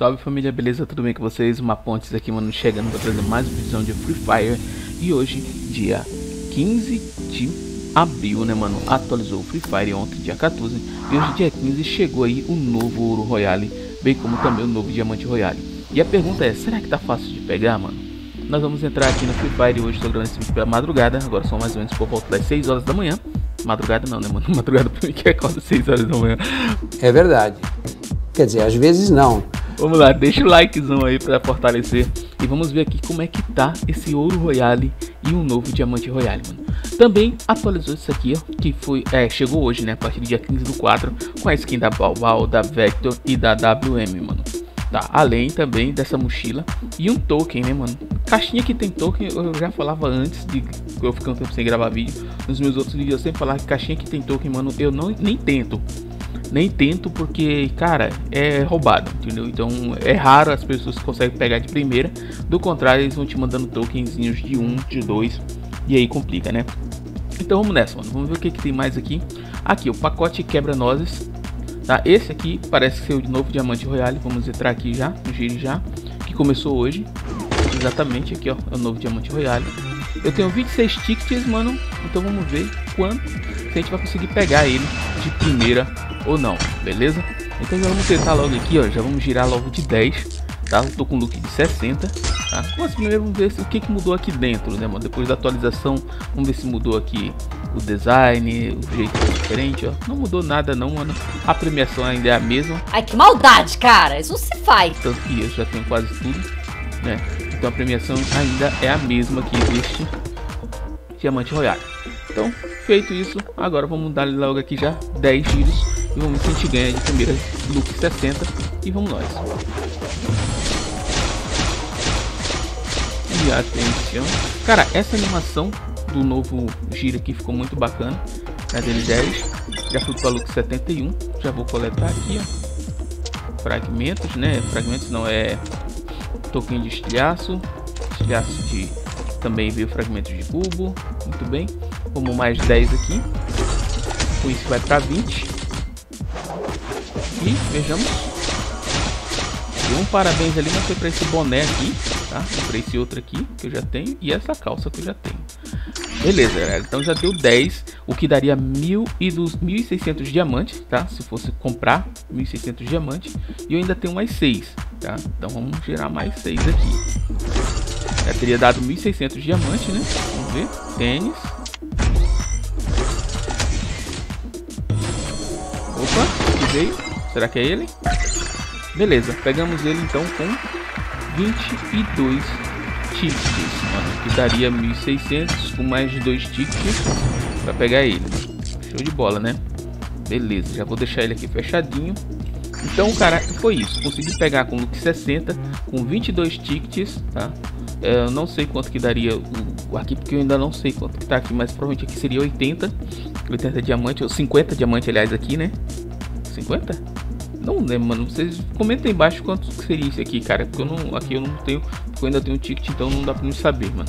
Salve família, beleza? Tudo bem com vocês? MAPONTES aqui, mano, chegando para trazer mais uma edição de Free Fire. E hoje, dia 15 de abril, né, mano? Atualizou o Free Fire ontem, dia 14. E hoje, dia 15, chegou aí o novo Ouro Royale, bem como também o novo Diamante Royale. E a pergunta é, será que tá fácil de pegar, mano? Nós vamos entrar aqui no Free Fire hoje, tô gravando esse vídeo pela madrugada. Agora são mais ou menos por volta das 6 horas da manhã. Madrugada não, né, mano? Madrugada pra mim que acorda 6 horas da manhã. É verdade. Quer dizer, às vezes não. Vamos lá, deixa o likezão aí pra fortalecer. E vamos ver aqui como é que tá esse Ouro Royale e o novo Diamante Royale, mano. Também atualizou isso aqui, ó, que foi, chegou hoje, né, a partir do dia 15/4, com a skin da Bauwau, da Vector e da WM, mano. Tá, além também dessa mochila e um token, né, mano. Caixinha que tem token, eu já falava antes de eu ficar um tempo sem gravar vídeo. Nos meus outros vídeos eu sempre falava que caixinha que tem token, mano, eu não, nem tento porque, cara, é roubado, entendeu? Então é raro as pessoas que conseguem pegar de primeira. Do contrário, eles vão te mandando tokenzinhos de 1, de 2, e aí complica, né? Então vamos nessa, mano. Vamos ver o que, tem mais aqui. Aqui, o pacote quebra nozes, tá? Esse aqui parece ser o novo Diamante Royale. Vamos entrar aqui já, no giro já, que começou hoje. Exatamente, aqui ó, é o novo Diamante Royale. Eu tenho 26 tickets, mano. Então vamos ver quanto se a gente vai conseguir pegar ele de primeira ou não, beleza? Então já vamos tentar logo aqui, ó. Já vamos girar logo de 10, tá? Eu tô com look de 60, tá? Mas primeiro vamos ver o que, mudou aqui dentro, né, mano? Depois da atualização, vamos ver se mudou aqui o design, o jeito diferente, ó. Não mudou nada não, mano. A premiação ainda é a mesma. Ai, que maldade, cara! Isso se faz! Tanto que eu já tenho quase tudo, né? Então a premiação ainda é a mesma que existe Diamante Royale. Então, feito isso, agora vamos dar logo aqui já 10 giros. E vamos ver se a gente ganha de primeira look 60. E vamos nós. E atenção. Cara, essa animação do novo giro aqui ficou muito bacana. Na dele 10. Já fui para look 71. Já vou coletar aqui, ó. Fragmentos, né? Fragmentos não, é token de estilhaço. Estilhaço de... Também veio fragmentos de cubo. Muito bem. Vamos mais 10 aqui. Com isso vai para 20. E vejamos. Deu um parabéns ali, mas foi pra esse boné aqui, tá? Pra esse outro aqui que eu já tenho. E essa calça que eu já tenho. Beleza, galera. Então já deu 10. O que daria 1.600 diamantes, tá? Se fosse comprar 1.600 diamantes. E eu ainda tenho mais 6, tá? Então vamos gerar mais 6 aqui. Já teria dado 1.600 diamantes, né? Vamos ver. Tênis. Opa, que veio. Será que é ele? Beleza, pegamos ele então com 22 tickets, mano, que daria 1.600 com mais de 2 tickets para pegar ele. Show de bola, né? Beleza, já vou deixar ele aqui fechadinho. Então, cara, foi isso. Consegui pegar com look 60, com 22 tickets, tá? Eu não sei quanto que daria aqui, porque eu ainda não sei quanto que tá aqui, mas provavelmente aqui seria 80 diamante, ou 50 diamante, aliás, aqui, né? 50? Não lembro, mano. Vocês comentem embaixo quanto seria isso aqui, cara. Porque eu não, aqui eu não tenho, porque eu ainda tenho ticket, então não dá pra me saber, mano.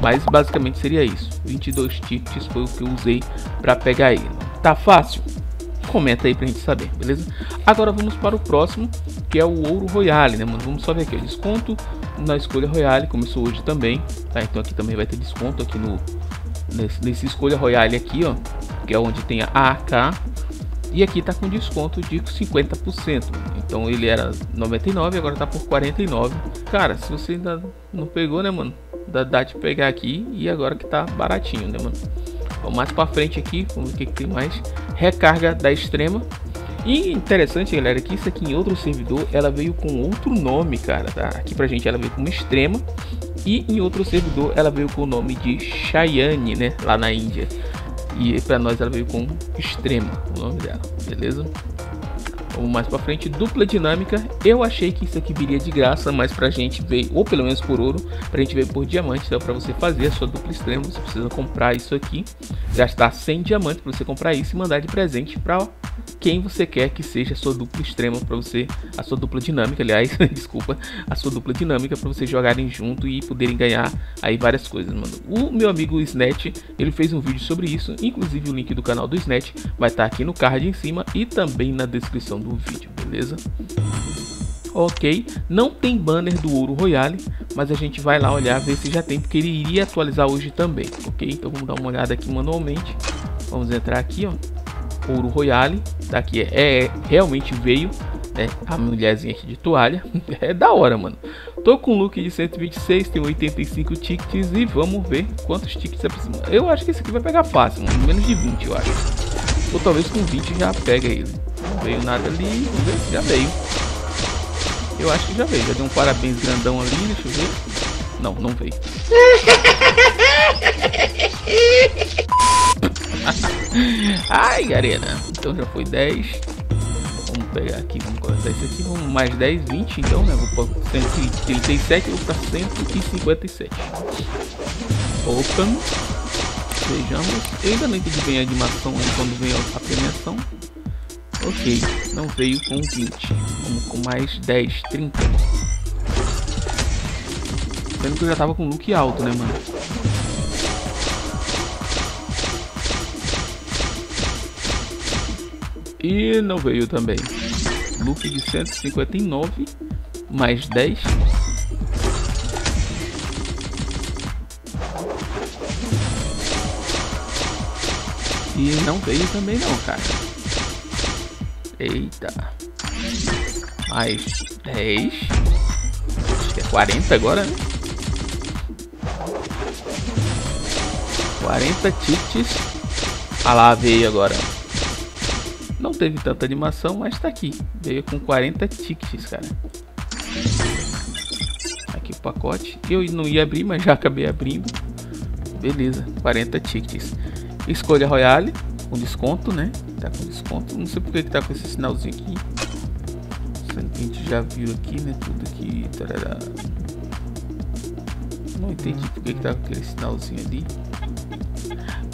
Mas basicamente seria isso. 22 tickets foi o que eu usei pra pegar ele. Tá fácil? Comenta aí pra gente saber, beleza? Agora vamos para o próximo, que é o Ouro Royale, né, mano? Vamos só ver aqui o desconto na escolha Royale. Começou hoje também, tá? Então aqui também vai ter desconto aqui no... Nesse escolha Royale aqui, ó. Que é onde tem a AK. E aqui tá com desconto de 50%. Então ele era 99, agora tá por 49. Cara, se você ainda não pegou, né, mano? Dá de pegar aqui e agora que tá baratinho, né, mano? Vamos mais pra frente aqui, vamos ver o que, tem mais. Recarga da extrema. E interessante, galera, que isso aqui em outro servidor, ela veio com outro nome, cara, tá? Aqui pra gente ela veio como extrema. E em outro servidor ela veio com o nome de Chayanne, né? Lá na Índia. E para nós ela veio com extrema o nome dela, beleza? Vamos mais para frente, dupla dinâmica. Eu achei que isso aqui viria de graça, mas pra gente veio, ou pelo menos por ouro, pra gente veio por diamante. Então para você fazer a sua dupla extrema, você precisa comprar isso aqui, gastar 100 diamantes para você comprar isso e mandar de presente para quem você quer que seja a sua dupla extrema para você, a sua dupla dinâmica, aliás, desculpa, a sua dupla dinâmica para vocês jogarem junto e poderem ganhar aí várias coisas, mano. O meu amigo Isnet, ele fez um vídeo sobre isso, inclusive o link do canal do Isnet vai estar aqui no card em cima e também na descrição do vídeo, beleza? ok, não tem banner do Ouro Royale, mas a gente vai lá olhar, ver se já tem, porque ele iria atualizar hoje também, ok? Então vamos dar uma olhada aqui manualmente, vamos entrar aqui, ó, Ouro Royale, tá aqui, realmente veio, né, a mulherzinha aqui de toalha, é da hora, mano. Tô com look de 126, tem 85 tickets e vamos ver quantos tickets é possível. Eu acho que esse aqui vai pegar fácil, mano, menos de 20, eu acho, ou talvez com 20 já pega ele. Não veio nada ali, vamos ver, já veio. Eu acho que já veio, já deu um parabéns grandão ali, deixa eu ver. Não, não veio. Ai, arena. Então já foi 10. Vamos pegar aqui, vamos cortar isso aqui. Vamos mais 10, 20 então, né? Vou para 137, eu vou para 157. Open. Vejamos. Eu ainda não entendi bem a animação quando vem a premiação. Ok, não veio com 20. Vamos com mais 10, 30. Sendo que eu já tava com look alto, né, mano? E não veio também. Look de 159, mais 10. E não veio também não, cara. Eita, mais 10, acho que é 40 agora, né? 40 tickets, ah lá, veio agora. Não teve tanta animação, mas tá aqui, veio com 40 tickets, cara. Aqui o pacote, eu não ia abrir, mas já acabei abrindo. Beleza, 40 tickets. Escolha Royale, com desconto, né? Tá com desconto, não sei porque que tá com esse sinalzinho aqui, sendo que a gente já viu aqui, né, tudo aqui, tarará. Não entendi porque que tá com aquele sinalzinho ali.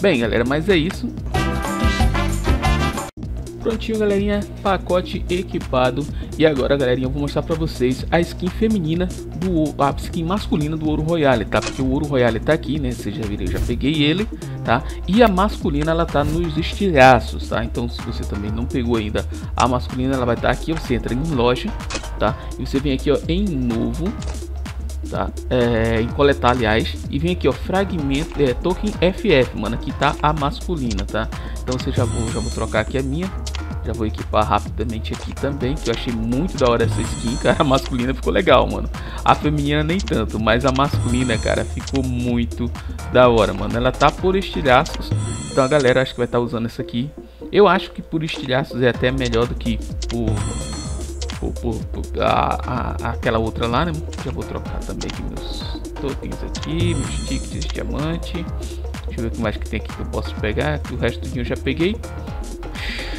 Bem, galera, mas é isso. Prontinho, galerinha, pacote equipado. E agora, galerinha, eu vou mostrar pra vocês a skin feminina a skin masculina do Ouro Royale, tá? Porque o Ouro Royale tá aqui, né? Vocês já viram, eu já peguei ele, tá? E a masculina, ela tá nos estilhaços, tá? Então, se você também não pegou ainda a masculina, ela vai estar aqui. Você entra em loja, tá? E você vem aqui, ó, em novo, tá? Em coletar, aliás. E vem aqui, ó, fragmento, token FF, mano. Aqui tá a masculina, tá? Então, você já vou trocar aqui a minha. Já vou equipar rapidamente aqui também, que eu achei muito da hora essa skin, cara. A masculina ficou legal, mano. A feminina nem tanto, mas a masculina, cara, ficou muito da hora, mano. Ela tá por estilhaços, então a galera acho que vai estar usando essa aqui. Eu acho que por estilhaços é até melhor do que aquela outra lá, né? Já vou trocar também aqui meus tokens aqui, meus tickets de diamante. Deixa eu ver o que mais que tem aqui que eu posso pegar, que o resto eu já peguei.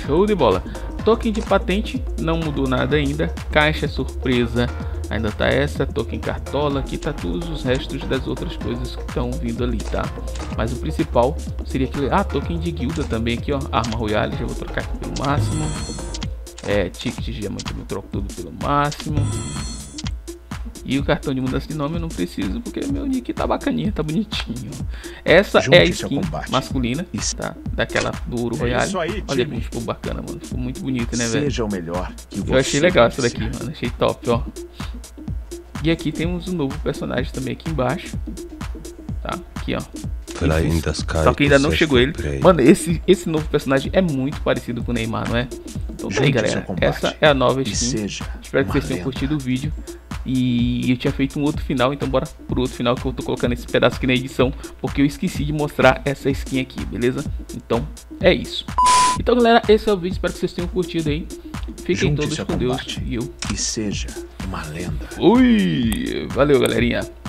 Show de bola. Token de patente, não mudou nada ainda. Caixa surpresa, ainda tá essa. Token cartola, aqui tá todos os restos das outras coisas que estão vindo ali, tá? Mas o principal seria aquele... Ah, token de guilda também aqui, ó. Arma Royale, já vou trocar aqui pelo máximo. Ticket de diamante, eu troco tudo pelo máximo. E o cartão de mudança de nome eu não preciso, porque meu nick tá bacaninha, tá bonitinho. Essa é a skin masculina, tá? Daquela do Ouro Royale. Olha como ficou bacana, mano. Ficou muito bonito, né, velho? Seja o melhor que você. Eu achei legal essa daqui, mano. Achei top, ó. E aqui temos um novo personagem também aqui embaixo. Tá? Aqui, ó. Só que ainda não chegou ele. Mano, esse novo personagem é muito parecido com o Neymar, não é? Então tá aí, galera. Essa é a nova skin. Espero que vocês tenham curtido o vídeo. E eu tinha feito um outro final, então bora pro outro final que eu tô colocando esse pedaço aqui na edição, porque eu esqueci de mostrar essa skin aqui, beleza? Então é isso. Então, galera, esse é o vídeo, espero que vocês tenham curtido aí. Fiquem todos com Deus e eu. Que seja uma lenda. Ui, valeu, galerinha.